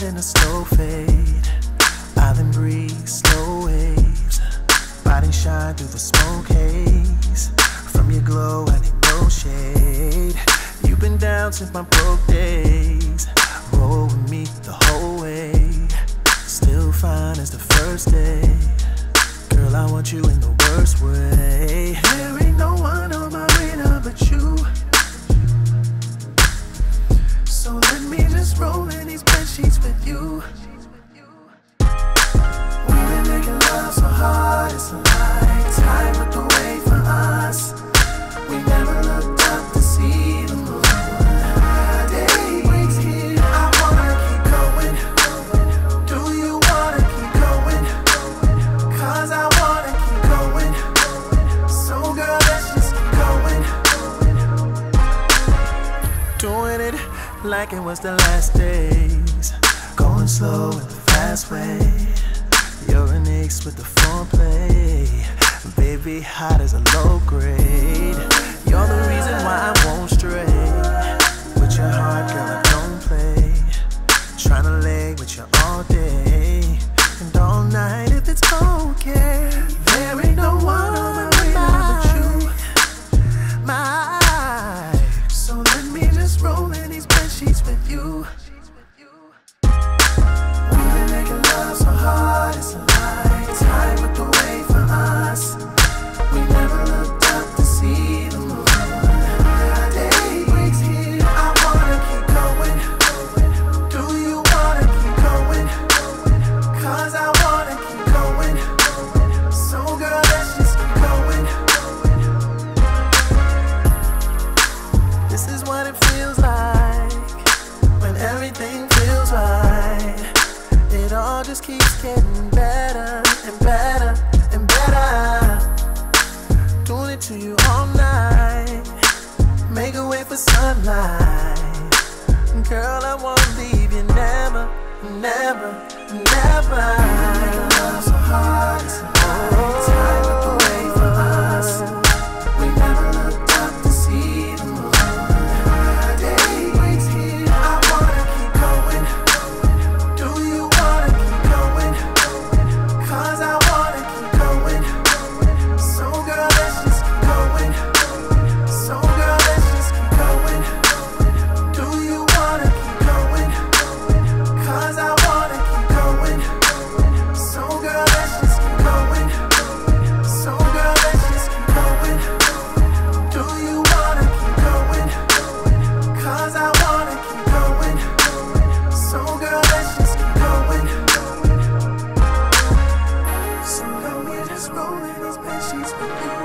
light in a slow fade. Island breeze, slow waves, biting shine through the smoke haze. From your glow I need no shade. You've been down since my broke days. Roll with me the whole way. Still fine as the first day. Girl, I want you in the worst way. There ain't no one on my radar but you. So let me just roll in these bed sheets with you. We've been making love so hard, it's a lifetime with the way for us. We never looked up to see the moon. Day breaks here, I wanna keep going. Do you wanna keep going? 'Cause I wanna keep going. So girl, let's just keep going. Doing it like it was the last days. Going slow in the fast way. You're an ace with the foreplay. Baby, hot as a low grade. You're the reason why I won't stray. With your heart, girl, I don't play. Trying to lay with you all day and all night if it's okay. There ain't no one on my radar but you. So let me just roll in these bed sheets with you. We've been making love so hard, it's a lifetime with the way for us. We never looked up to see the moon. Day breaks here, I wanna keep going. Do you wanna keep going? 'Cause I wanna keep going. So girl, let's just keep going. This is what it feels like when everything feels right. It all just keeps getting better and better and better. Doing it to you all night. Make a way for sunlight. Girl, I won't leave you, never, never, never. Making love so hard, it's a lifetime with the way for us. We never looked up to see the moon. Day breaks here, I wanna keep going. Do you wanna keep going? 'Cause I wanna keep going. So girl, let's just keep going. So girl, let's just keep going. Do you wanna keep going? 'Cause I wanna keep going. So girl, let's just keep going. So girl, let's just keep going. Do you wanna keep going? 'Cause I wanna keep going. So girl, let's just keep going. So girl, we're just rolling these bed sheets with you.